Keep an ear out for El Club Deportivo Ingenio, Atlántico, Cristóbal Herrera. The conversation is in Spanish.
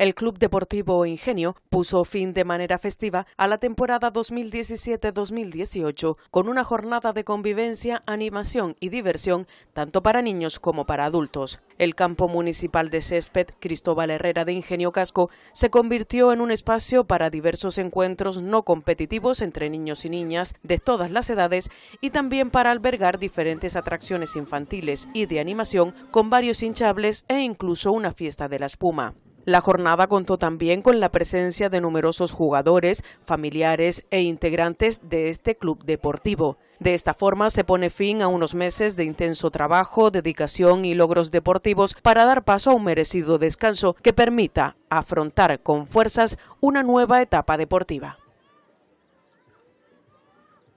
El Club Deportivo Ingenio puso fin de manera festiva a la temporada 2017-2018 con una jornada de convivencia, animación y diversión tanto para niños como para adultos. El campo municipal de césped Cristóbal Herrera de Ingenio Casco se convirtió en un espacio para diversos encuentros no competitivos entre niños y niñas de todas las edades y también para albergar diferentes atracciones infantiles y de animación con varios hinchables e incluso una fiesta de la espuma. La jornada contó también con la presencia de numerosos jugadores, familiares e integrantes de este club deportivo. De esta forma se pone fin a unos meses de intenso trabajo, dedicación y logros deportivos para dar paso a un merecido descanso que permita afrontar con fuerzas una nueva etapa deportiva.